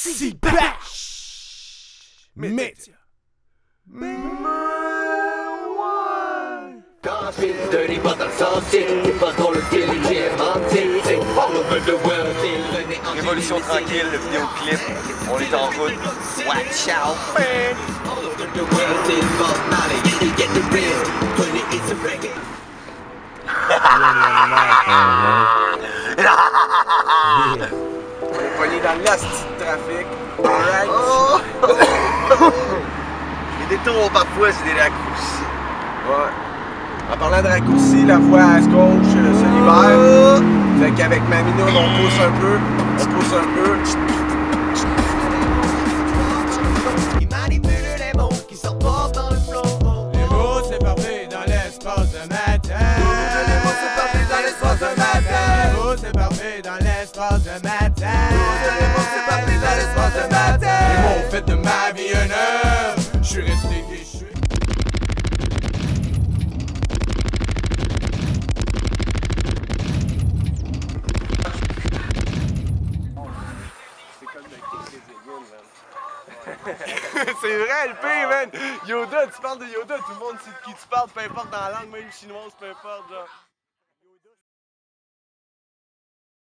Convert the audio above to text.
C-B-A-S-H-M-E-T. Dashing, dirty, but I'm saucy. If I call it silly, yeah, I'm tipsy. All over the world, Révolution Tranquille, le vidéoclip. On est en route. Watch out, man. All over the world, you get the real. When it is a record. On est pogné dans l'hostie de trafic. Alright. Les détours parfois, c'est des raccourcis. Ouais. En parlant de raccourci, la voie à gauche se libère. Fait qu'avec ma minoune, on pousse un peu, on pousse un peu. Il manipule les mots qui sortent pas dans le flow. Les mots s'éparpillent dans l'espace de matin. Les mots s'éparpillent dans l'espace de matin. Les mots s'éparpillent dans l'espace de matin. Les mots s'éparpillent dans l'espace de matin. Les mots ont fait de ma vie une heure. Je suis resté déchu. C'est vrai, le pire, man! Yoda, tu parles de Yoda, tout le monde sait de qui tu parles, peu importe dans la langue, même chinoise, peu importe, genre.